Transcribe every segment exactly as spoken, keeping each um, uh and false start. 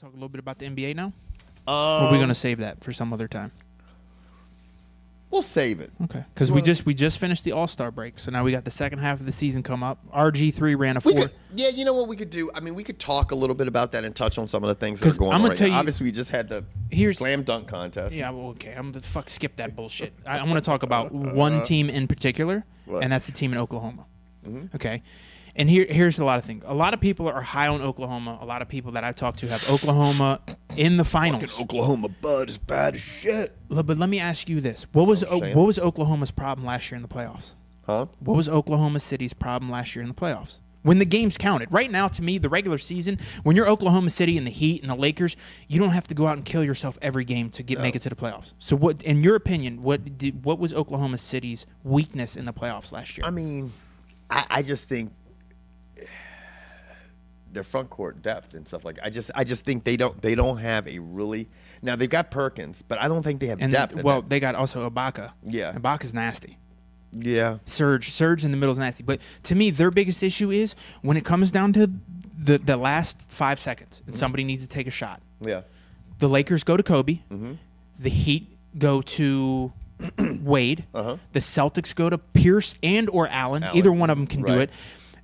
Talk a little bit about the N B A now? Um, or are we going to save that for some other time? We'll save it. Okay. Because we just we just finished the All-Star break, so now we got the second half of the season come up. R G three ran a four. Could, yeah, you know what we could do? I mean, we could talk a little bit about that and touch on some of the things that are going I'm on right tell now. You, obviously, we just had the slam dunk contest. Yeah, well, okay. I'm the fuck skip that bullshit. I, I'm going to talk about one team in particular, what? and that's the team in Oklahoma. Mm-hmm. Okay. And here, here's a lot of things. A lot of people are high on Oklahoma. A lot of people that I've talked to have Oklahoma in the finals. Fucking Oklahoma Bud is bad as shit. But let me ask you this. What was o- what was Oklahoma's problem last year in the playoffs? Huh? What was Oklahoma City's problem last year in the playoffs? When the games counted. Right now, to me, the regular season, when you're Oklahoma City and the Heat and the Lakers, you don't have to go out and kill yourself every game to get no. make it to the playoffs. So what, in your opinion, what did, what was Oklahoma City's weakness in the playoffs last year? I mean, I, I just think their front court depth and stuff like I just I just think they don't they don't have a really now they've got Perkins, but I don't think they have and depth. Well, they got also Ibaka. Yeah, Ibaka's nasty. Yeah, Surge Surge in the middle is nasty. But to me, their biggest issue is when it comes down to the the last five seconds and mm-hmm. somebody needs to take a shot. Yeah, the Lakers go to Kobe. Mm-hmm. The Heat go to Wade. Uh-huh. The Celtics go to Pierce and or Allen. Allen. Either one of them can right. do it.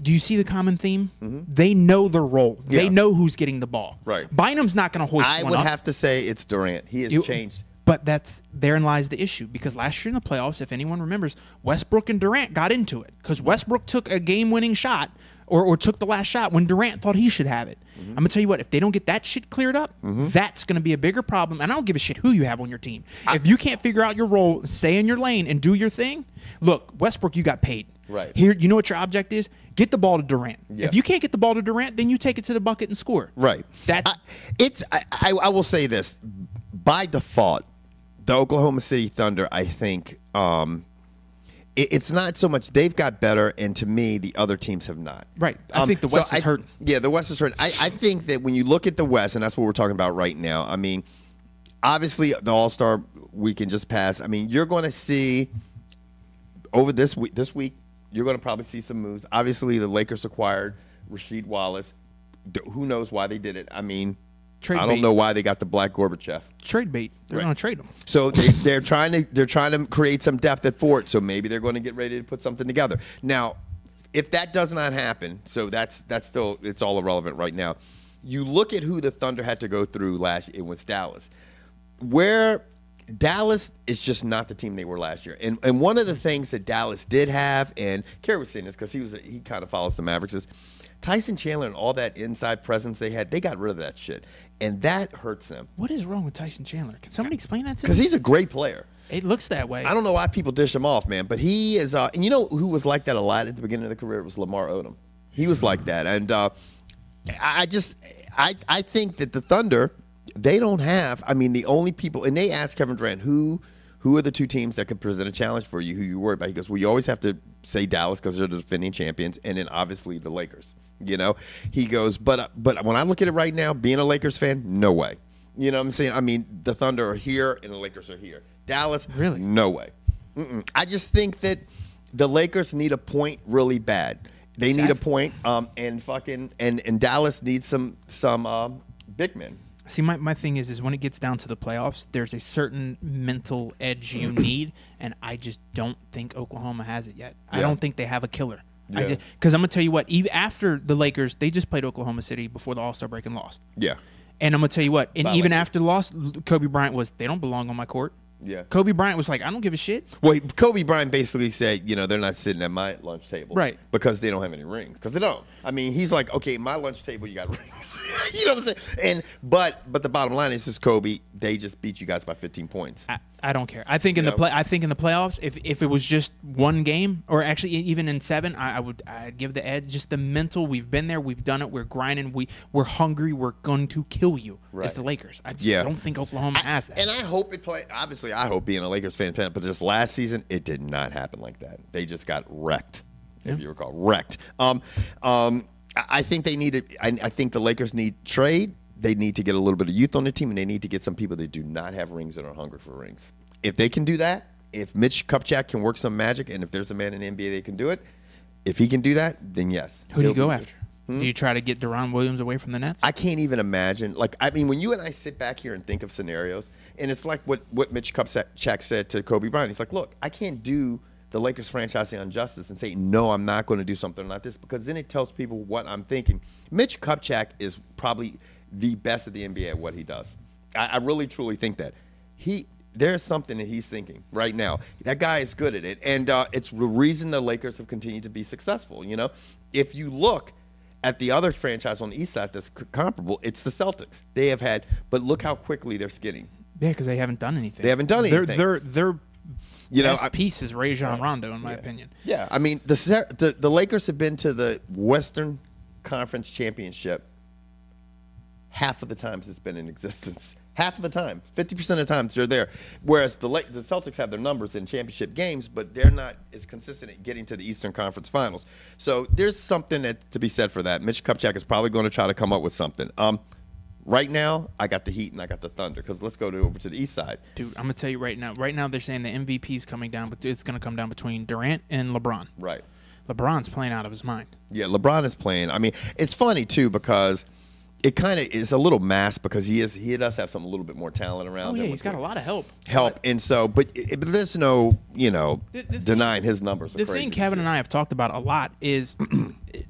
Do you see the common theme? Mm-hmm. They know their role. Yeah. They know who's getting the ball. Right. Bynum's not going to hoist I one up. I would have to say it's Durant. He has you, changed. But that's therein lies the issue because last year in the playoffs, if anyone remembers, Westbrook and Durant got into it because Westbrook took a game-winning shot or, or took the last shot when Durant thought he should have it. Mm-hmm. I'm going to tell you what. If they don't get that shit cleared up, mm-hmm. that's going to be a bigger problem. And I don't give a shit who you have on your team. I, if you can't figure out your role, stay in your lane and do your thing, look, Westbrook, you got paid. Right. Here, you know what your object is? Get the ball to Durant. Yeah. If you can't get the ball to Durant, then you take it to the bucket and score. Right. That's I, it's I, I, I will say this. By default, the Oklahoma City Thunder, I think, um, it, it's not so much they've got better, and to me, the other teams have not. Right. I um, think the West so is I, hurting. Yeah, the West is hurting. I, I think that when you look at the West, and that's what we're talking about right now, I mean, obviously, the All-Star weekend just passed. I mean, you're going to see over this week, this week, you're going to probably see some moves. Obviously, the Lakers acquired Rasheed Wallace. D- who knows why they did it? I mean, trade I don't bait. know why they got the black Gorbachev. Trade bait. They're right. going to trade him. So they, they're trying to they're trying to create some depth at forward. So maybe they're going to get ready to put something together. Now, if that does not happen, so that's that's still it's all irrelevant right now. You look at who the Thunder had to go through last year. It was Dallas, where Dallas is just not the team they were last year. And and one of the things that Dallas did have, and Kerry was saying this because he was he kind of follows the Mavericks, is Tyson Chandler and all that inside presence they had, they got rid of that shit. And that hurts them. What is wrong with Tyson Chandler? Can somebody explain that to me? Because he's a great player. It looks that way. I don't know why people dish him off, man. But he is uh, – and you know who was like that a lot at the beginning of the career? It was Lamar Odom. He was like that. And uh, I just I, – I think that the Thunder – they don't have, I mean, the only people, and they asked Kevin Durant, who who are the two teams that could present a challenge for you, who you worry about? He goes, well, you always have to say Dallas because they're the defending champions, and then obviously the Lakers, you know? He goes, but but when I look at it right now, being a Lakers fan, no way. You know what I'm saying? I mean, the Thunder are here, and the Lakers are here. Dallas, really? No way. Mm-mm. I just think that the Lakers need a point really bad. They Seth? need a point, um, and fucking, and, and Dallas needs some, some um, big men. See, my, my thing is, is when it gets down to the playoffs, there's a certain mental edge you need, and I just don't think Oklahoma has it yet. Yeah. I don't think they have a killer. Because yeah. I'm going to tell you what, even after the Lakers, they just played Oklahoma City before the All-Star break and lost. Yeah. And I'm going to tell you what, and By even Lakers. after the loss, Kobe Bryant was, they don't belong on my court. Yeah. Kobe Bryant was like, I don't give a shit. Well, Kobe Bryant basically said, you know, they're not sitting at my lunch table. Right. Because they don't have any rings. Because they don't. I mean, he's like, okay, my lunch table, you got rings. You know what I'm saying? And But but the bottom line is, is Kobe, they just beat you guys by fifteen points. I, I don't care. I think you in know? the play, I think in the playoffs, if, if it was just one game, or actually even in seven, I, I would I'd give the edge. Just the mental, we've been there, we've done it, we're grinding, we, we're hungry, we're going to kill you. Right. It's the Lakers. I just yeah. don't think Oklahoma I, has that. And I hope it play. Obviously, I hope being a Lakers fan, but just last season, it did not happen like that. They just got wrecked, yeah. if you recall, wrecked. Um, um, I think they need. A, I, I think the Lakers need trade. They need to get a little bit of youth on the team, and they need to get some people that do not have rings and are hungry for rings. If they can do that, if Mitch Kupchak can work some magic, and if there's a man in the N B A that can do it, if he can do that, then yes. Who do you go after? Hmm? Do you try to get Deron Williams away from the Nets? I can't even imagine. Like, I mean, when you and I sit back here and think of scenarios, and it's like what, what Mitch Kupchak said to Kobe Bryant. He's like, look, I can't do the Lakers franchise injustice and say, no, I'm not going to do something like this, because then it tells people what I'm thinking. Mitch Kupchak is probably the best of the N B A at what he does. I, I really, truly think that. He There's something that he's thinking right now. That guy is good at it. And uh, it's the reason the Lakers have continued to be successful. You know, if you look at the other franchise on the East side that's comparable, it's the Celtics. They have had, but look how quickly they're skidding. Yeah, because they haven't done anything. They haven't done anything. They're, they're, they're You know, best piece is Rajon Rondo, in my yeah. opinion. Yeah, I mean, the, the the Lakers have been to the Western Conference Championship half of the times it's been in existence. Half of the time, fifty percent of the times they're there. Whereas the the Celtics have their numbers in championship games, but they're not as consistent at getting to the Eastern Conference Finals. So there's something that, to be said for that. Mitch Kupchak is probably going to try to come up with something. Um, Right now, I got the Heat and I got the Thunder, because let's go to, over to the East side. Dude, I'm going to tell you right now. Right now they're saying the M V P is coming down, but it's going to come down between Durant and LeBron. Right. LeBron's playing out of his mind. Yeah, LeBron is playing. I mean, it's funny, too, because it kind of is a little masked, because he is he does have some a little bit more talent around him. Oh, yeah, he's got a lot of help. Help. But, and so, but, it, but there's no, you know, the, the denying thing, his numbers are the crazy. The thing Kevin and I have talked about a lot is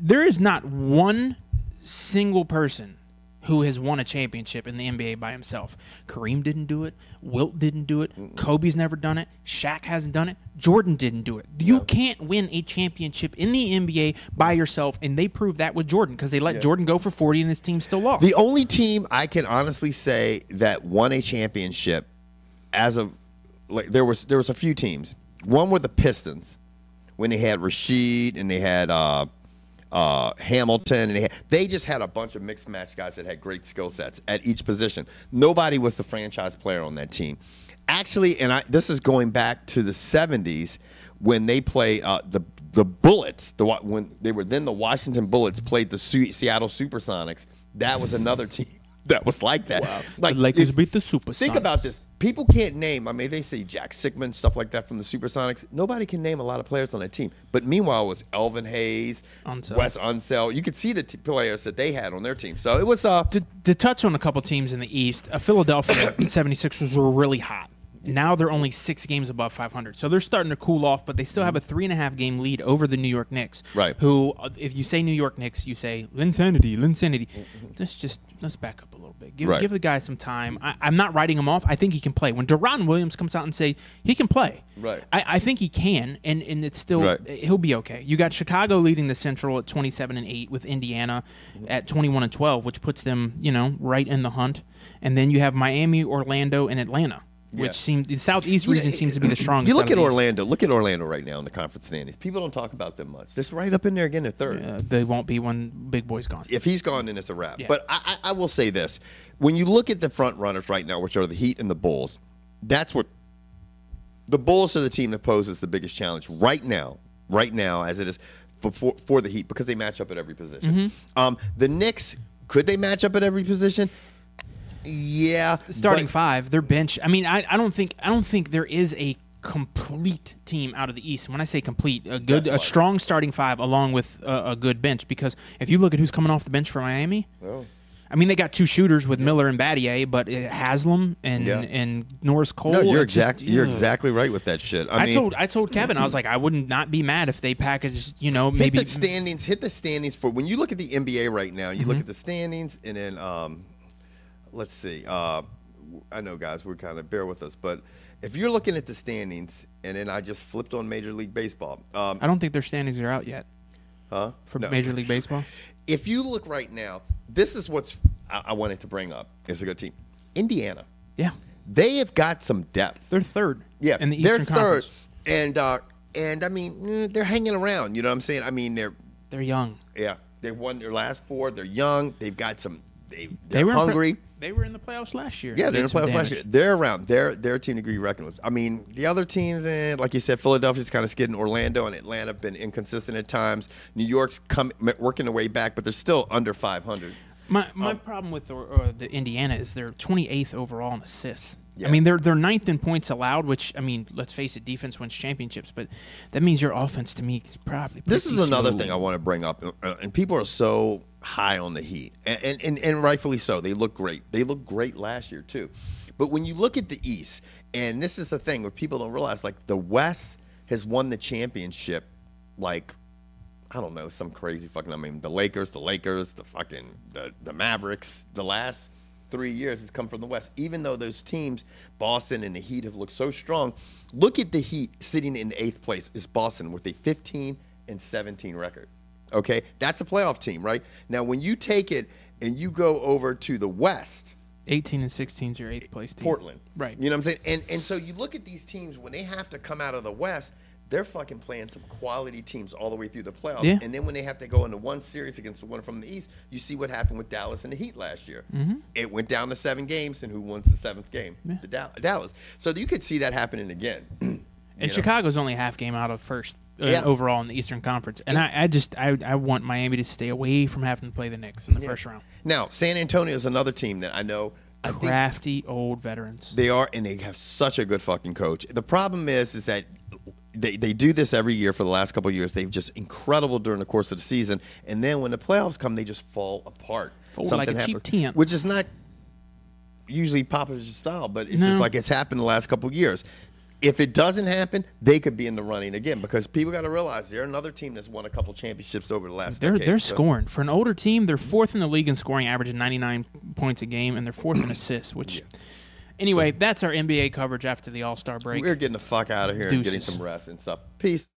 there is not one single person who has won a championship in the N B A by himself. Kareem didn't do it. Wilt didn't do it. Mm-mm. Kobe's never done it. Shaq hasn't done it. Jordan didn't do it. You no. can't win a championship in the N B A by yourself, and they proved that with Jordan, because they let yeah. Jordan go for forty and his team still lost. The only team I can honestly say that won a championship as of like there was there was a few teams. One were the Pistons, when they had Rasheed and they had uh Uh, Hamilton, and they, had, they just had a bunch of mixed match guys that had great skill sets at each position. Nobody was the franchise player on that team. Actually, and I, this is going back to the seventies when they played uh, the the Bullets. The when they were then the Washington Bullets played the Su Seattle Supersonics. That was another team that was like that. Wow. Like the Lakers if, beat the Supersonics. Think about this. People can't name, I mean, they say Jack Sickman, stuff like that from the Supersonics. Nobody can name a lot of players on that team. But meanwhile, it was Elvin Hayes, Unsell. Wes Unsell. You could see the t players that they had on their team. So it was uh, – to, to touch on a couple teams in the East, uh, Philadelphia seventy-sixers were really hot. Now they're only six games above five hundred. So they're starting to cool off, but they still have a three-and-a-half game lead over the New York Knicks. Right. Who, if you say New York Knicks, you say, Linsanity, Linsanity. Let's just – let's back up a little bit. Give, right. give the guy some time. I, I'm not writing him off. I think he can play. When Deron Williams comes out and say he can play, right? I, I think he can, and, and it's still right. he'll be okay. You got Chicago leading the Central at twenty-seven and eight, with Indiana at twenty-one and twelve, which puts them, you know, right in the hunt. And then you have Miami, Orlando, and Atlanta. Yeah. Which seems the Southeast region seems to be the strongest. You look at Orlando. Look at Orlando right now in the conference standings. People don't talk about them much. They're right up in there again at third. Yeah, they won't be when Big Boy's gone. If he's gone, then it's a wrap. Yeah. But I, I will say this: when you look at the front runners right now, which are the Heat and the Bulls, that's what the Bulls are the team that poses the biggest challenge right now. Right now, as it is for for, for the Heat, because they match up at every position. Mm-hmm. um, the Knicks, could they match up at every position? Yeah, starting five, their bench. I mean, I, I don't think I don't think there is a complete team out of the East. When I say complete, a good, a strong starting five along with a, a good bench. Because if you look at who's coming off the bench for Miami, oh. I mean, they got two shooters with yeah. Miller and Battier, but Haslam and yeah. and Norris Cole. No, you're exact. Just, you're ugh. exactly right with that shit. I, I mean, told I told Kevin, I was like, I wouldn't not be mad if they packaged, you know, maybe hit the standings. Hit the standings for when you look at the N B A right now. You mm-hmm. look at the standings, and then. Um, Let's see. Uh, I know, guys, we're kind of bear with us, but if you're looking at the standings, and then I just flipped on Major League Baseball. Um, I don't think their standings are out yet. Huh? For no. Major League Baseball? If you look right now, this is what's I, I wanted to bring up. It's a good team. Indiana. Yeah. They have got some depth. They're third. Yeah. In the Eastern they're Conference. third. And, uh, and I mean, they're hanging around. You know what I'm saying? I mean, they're. They're young. Yeah. They won their last four. They're young. They've got some. They, they're they were hungry. They were in the playoffs last year. Yeah, they were in the playoffs damage. last year. They're around. They're, they're a team to be reckoned with. I mean, the other teams, eh, like you said, Philadelphia's kind of skidding. Orlando and Atlanta have been inconsistent at times. New York's come, working their way back, but they're still under five hundred. My, my um, problem with or, or the Indiana is they're twenty-eighth overall in assists. Yeah. I mean, they're they're ninth in points allowed, which, I mean, let's face it, defense wins championships, but that means your offense, to me, is probably pretty This is smooth. Another thing I want to bring up, and people are so high on the Heat, and, and, and, and rightfully so. They look great. They look great last year, too. But when you look at the East, and this is the thing where people don't realize, like, the West has won the championship, like, I don't know, some crazy fucking, I mean, the Lakers, the Lakers, the fucking, the, the Mavericks, the last three years has come from the West, even though those teams, Boston and the Heat, have looked so strong. Look at the Heat sitting in eighth place is Boston with a fifteen and seventeen record. Okay, that's a playoff team, right? Now, when you take it and you go over to the West, eighteen and sixteen is your eighth place team. Portland, right? You know what I'm saying? And and so you look at these teams when they have to come out of the West. They're fucking playing some quality teams all the way through the playoffs. Yeah. And then when they have to go into one series against the one from the East, you see what happened with Dallas and the Heat last year. Mm-hmm. It went down to seven games, and who wins the seventh game? Yeah. The da- Dallas. So you could see that happening again. And you know? Chicago's only half game out of first uh, yeah. overall in the Eastern Conference. And yeah. I, I just I, I want Miami to stay away from having to play the Knicks in the yeah. first round. Now, San Antonio's another team that I know – crafty old veterans. They are, and they have such a good fucking coach. The problem is, is that they, they do this every year for the last couple of years. They've just incredible during the course of the season, and then when the playoffs come, they just fall apart. Fold Something like a happens, cheap tent. Which is not usually Popovich's style, but it's no. just like it's happened the last couple of years. If it doesn't happen, they could be in the running again because people got to realize they're another team that's won a couple championships over the last they're, decade. They're so. scoring. For an older team, they're fourth in the league in scoring, averaging ninety-nine points a game, and they're fourth in assists. Which, yeah. Anyway, so, that's our N B A coverage after the All-Star break. We're getting the fuck out of here Deuces. And getting some rest and stuff. Peace.